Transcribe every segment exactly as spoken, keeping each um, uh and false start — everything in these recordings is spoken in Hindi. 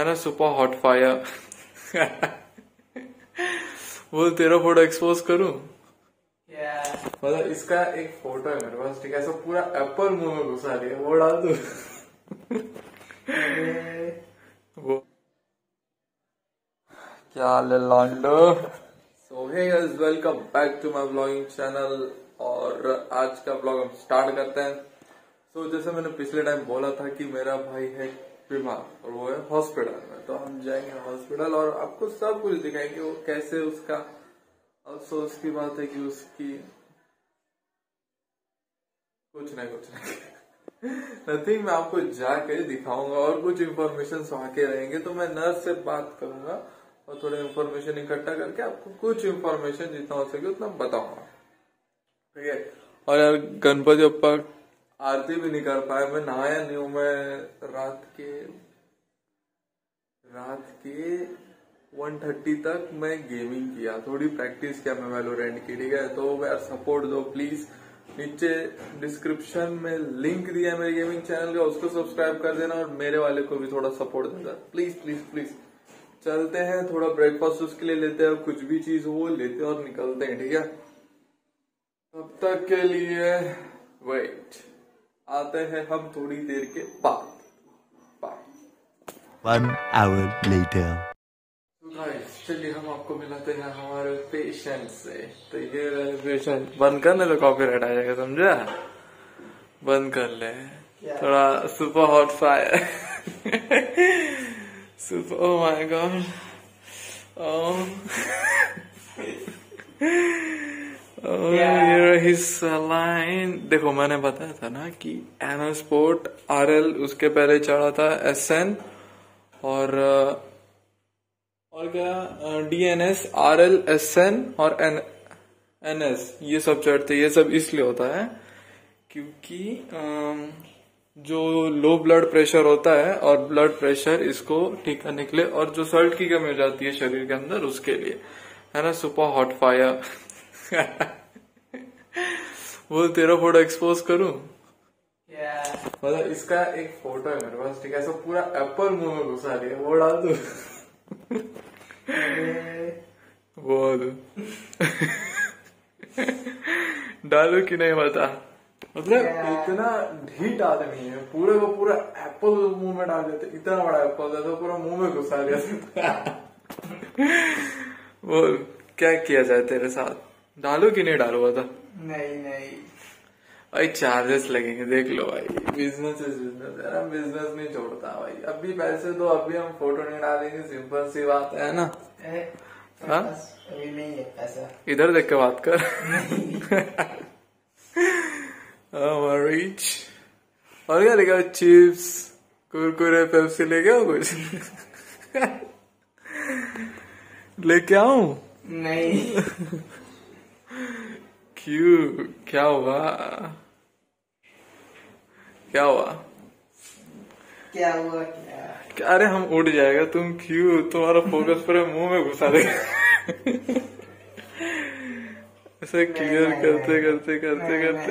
है ना, सुपर हॉट फायर। बोल तेरा फोटो एक्सपोज करूं? yeah. मतलब इसका एक फोटो है मेरे पास, ठीक है, ऐसा पूरा एप्पल मुंह में घुसा दिया, वो डाल दूं? वो क्या लॉन्डो। So hey guys, welcome back to my blogging channel. और आज का ब्लॉग हम स्टार्ट करते हैं। सो so, जैसे मैंने पिछले टाइम बोला था कि मेरा भाई है बीमार और वो है हॉस्पिटल में, तो हम जाएंगे हॉस्पिटल और आपको सब कुछ दिखाएंगे वो कैसे उसका अफसोस की बात है कि उसकी कुछ ना कुछ नहीं नथिंग मैं आपको जाके दिखाऊंगा और कुछ इन्फॉर्मेशन वहां के रहेंगे। तो मैं नर्स से बात करूंगा और थोड़े इन्फॉर्मेशन इकट्ठा करके आपको कुछ इन्फॉर्मेशन जितना हो सके उतना बताऊंगा, ठीक है। और यार गणपति बप्पा आरती भी नहीं कर पाया, मैं नहाया नहीं हूं, मैं रात के रात के एक बजकर तीस तक मैं गेमिंग किया, थोड़ी प्रैक्टिस किया मैं वैलोरेंट की, ठीक है। तो यार सपोर्ट दो प्लीज, नीचे डिस्क्रिप्शन में लिंक दिया है मेरे गेमिंग चैनल का, उसको सब्सक्राइब कर देना और मेरे वाले को भी थोड़ा सपोर्ट देना प्लीज प्लीज प्लीज। चलते हैं, थोड़ा ब्रेकफास्ट उसके लिए लेते हैं, कुछ भी चीज वो लेते और निकलते हैं, ठीक है। तब तक के लिए वेट, आते हैं हम थोड़ी देर के बाद। One hour later. So guys, चलिए हम आपको मिलाते हैं हमारे पेशेंट से। तो ये रहे पेशेंट, बंद करने तो कॉपीराइट आ जाएगा, समझा, बंद कर ले। yeah. थोड़ा super hot fire super, oh my god, oh Oh, yeah. Line देखो, मैंने बताया था ना कि एना स्पोर्ट आर एल उसके पहले चढ़ा था, एस एन और और क्या D N S, R L, S N और एन एन एस, ये सब चढ़ते। ये सब इसलिए होता है क्योंकि जो लो ब्लड प्रेशर होता है और ब्लड प्रेशर इसको ठीक करने के लिए, और जो सल्ट की कमी हो जाती है शरीर के अंदर उसके लिए, है ना, सुपर हॉट फायर। वो तेरा फोटो एक्सपोज करूं? yeah. मतलब इसका एक फोटो है मेरे पास, ठीक है, ऐसा पूरा एप्पल मुंह में घुसा दिया, वो डाल दूं? वो दूं? डालू कि नहीं बता, मतलब yeah. इतना ढीठ आदमी है, पूरे को पूरा एप्पल मुंह में डाल देते, इतना बड़ा एप्पल था तो पूरा मुंह में घुसा दिया। बोल क्या किया जाए तेरे साथ, डालो कि नहीं डालो बता? नहीं नहीं भाई, चार्जेस लगेंगे, देख लो भाई, बिजनेस इज बिजनेस, यार बिजनेस नहीं छोड़ता भाई। अभी पैसे दो, अभी हम फोटो नहीं डालेंगे, सिंपल सी बात है ना। हाँ अभी नहीं है पैसा, इधर देख के बात कर। और क्या लेगा, चिप्स, कुरकुरे, पेप्सी लेके आओ, कुछ लेके आऊ? नहीं। क्यों, क्या हुआ क्या हुआ क्या हुआ क्या? अरे हम उड़ जाएगा, तुम क्यों, तुम्हारा फोकस पूरा मुंह में घुसा देगा। ऐसे क्लियर करते करते करते करते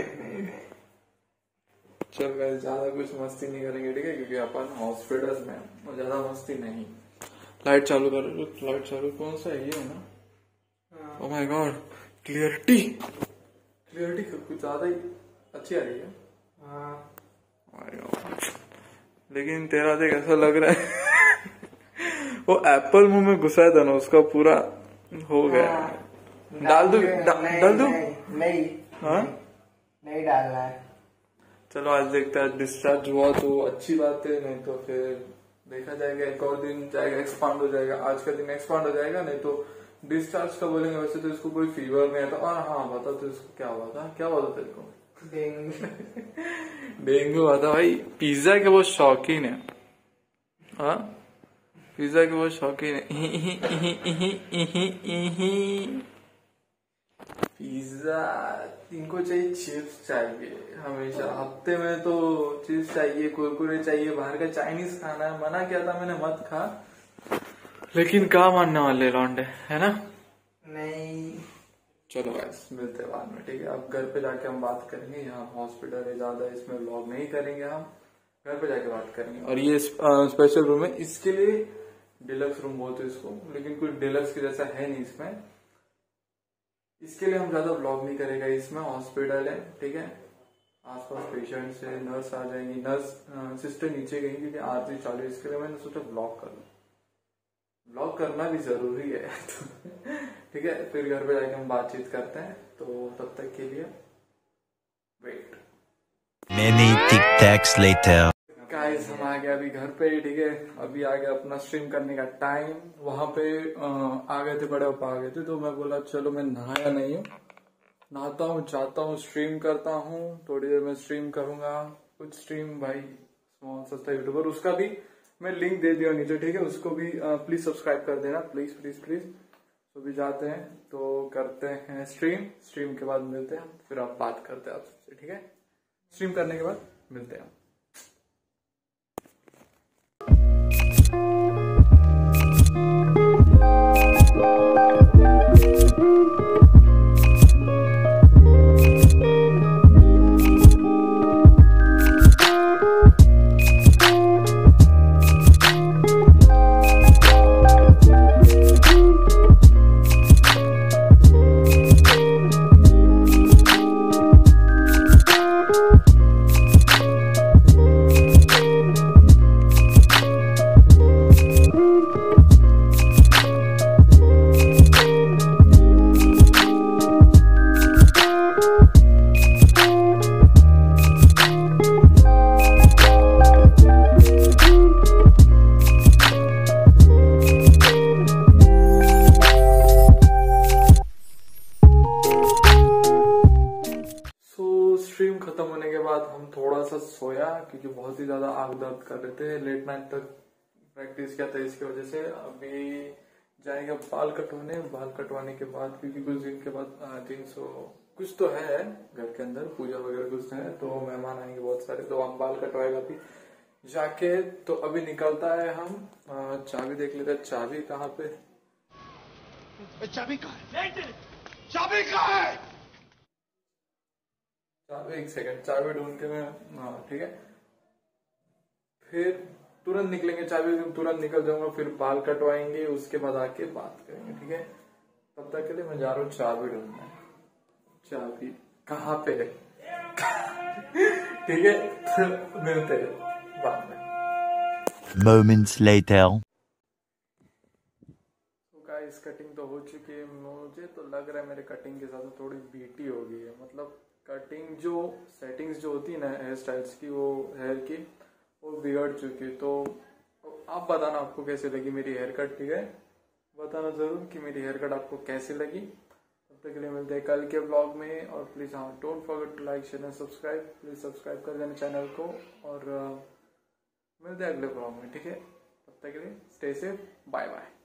चल गए, ज्यादा कुछ मस्ती नहीं करेंगे, ठीक है, क्योंकि अपन हॉस्पिटल में ज्यादा मस्ती नहीं। लाइट चालू कर, लाइट चालू, कौन सा ये है ना, oh my god, clarity clarity कुछ ज्यादा ही अच्छी आ रही है। हाँ। लेकिन तेरा देख ऐसा लग रहा है वो एप्पल मुंह में घुसाया था ना, उसका पूरा हो गया। हाँ। डाल दूं? डाल दूं? नहीं। हाँ नहीं डालना है। चलो आज देखते हैं, डिस्चार्ज हुआ तो अच्छी बात है, नहीं तो फिर देखा जाएगा, एक और दिन जाएगा, एक्सपांड हो जाएगा, आज का दिन एक्सपांड हो जाएगा, नहीं तो डिस्चार्ज का बोलेंगे। वैसे तो इसको कोई फीवर नहीं आता। और हाँ बता, तो इसको क्या हुआ था, क्या हुआ था तेरे को? डेंगू। डेंगू हुआ था भाई। पिज्जा के वो शौकीन है, हाँ पिज्जा के वो शौकीन है, पिज्जा इनको चाहिए, चिप्स चाहिए हमेशा, हफ्ते में तो चिप्स चाहिए, कुरकुरे चाहिए, बाहर का चाइनीज खाना है, मना किया था मैंने मत खा, लेकिन कहाँ मानने वाले लौंडे, है ना। नहीं चलो गाइस, मिलते हैं बाद में, ठीक है। अब घर पे जाके हम बात करेंगे, यहाँ हॉस्पिटल है ज्यादा, इसमें व्लॉग नहीं करेंगे हम, घर पे जाके बात करेंगे। और ये स्पेशल रूम है, इसके लिए डिलक्स रूम बोलते हैं इसको, लेकिन कोई डिलक्स के जैसा है नहीं इसमें। इसके लिए हम ज्यादा व्लॉग नहीं करेगा, इसमें हॉस्पिटल है ठीक है, आसपास पेशेंट्स है, नर्स आ जाएंगी, नर्स सिस्टर नीचे गई क्योंकि आरजी चालू है, इसके लिए मैंने सोचा व्लॉग कर लूं। व्लॉग करना भी जरूरी है ठीक है, फिर घर पे जाके हम बातचीत करते हैं। तो तब तक के लिए wait. Many tic tacs later. Guys, हम आ गए अभी घर पे ठीक है, अभी आ गया अपना स्ट्रीम करने का टाइम। वहां पे आ गए थे, बड़े पापा आ गए थे, तो मैं बोला चलो मैं नहाया नहीं हूँ, नहाता हूँ, जाता हूँ, स्ट्रीम करता हूँ, थोड़ी देर में स्ट्रीम करूंगा कुछ स्ट्रीम। भाई स्मॉल सस्ता यूट्यूबर, उसका भी मैं लिंक दे दिया नीचे ठीक है, उसको भी प्लीज सब्सक्राइब कर देना, प्लीज प्लीज प्लीज। तो भी जाते हैं तो करते हैं स्ट्रीम, स्ट्रीम के बाद मिलते हैं, फिर आप बात करते हैं आप सबसे ठीक है। स्ट्रीम करने के बाद मिलते हैं। क्योंकि बहुत ही ज्यादा आग दर्द कर रहे थे, लेट नाइट तक प्रैक्टिस किया था, इसकी वजह से। अभी जाएगा बाल कटवाने, बाल कटवाने के बाद क्योंकि कुछ दिन के बाद तीन सौ कुछ तो है घर के अंदर, पूजा वगैरह कुछ है, तो मेहमान आएंगे बहुत सारे, तो हम बाल कटवाएगा अभी जाके। तो अभी निकलता है हम, चाबी देख लेते हैं, चाबी कहाँ पे, चाबी कहाँ है, चाबी कहाँ है, चाबी एक सेकंड, चाबी ढूंढ के मैं ठीक है, फिर तुरंत निकलेंगे, चाबी तुरंत निकल जाऊंगा, फिर बाल कटवाएंगे, उसके बाद आके बात करेंगे ठीक है। तब तक के लिए मैं जा रहा हूँ चाबी ढूंढना, चाबी कहाँ पे है ठीक है, तो मिलते हैं बाद में। Moments later. गाइस कटिंग तो हो चुकी है, मुझे तो लग रहा है मेरे कटिंग के साथ थोड़ी बीटी हो गई है, मतलब कटिंग जो सेटिंग्स जो होती है ना हेयर स्टाइल्स की, वो हेयर की वो बिगड़ चुकी है। तो आप बताना आपको कैसे लगी मेरी हेयर कट ठीक है, बताना जरूर कि मेरी हेयर कट आपको कैसी लगी। तब तक के लिए मिलते हैं कल के ब्लॉग में। और प्लीज हाँ, don't forget to like share and subscribe, please subscribe कर देना चैनल को। और मिलते हैं अगले ब्लॉग में ठीक है, तब तक के लिए स्टे सेफ, बाय बाय।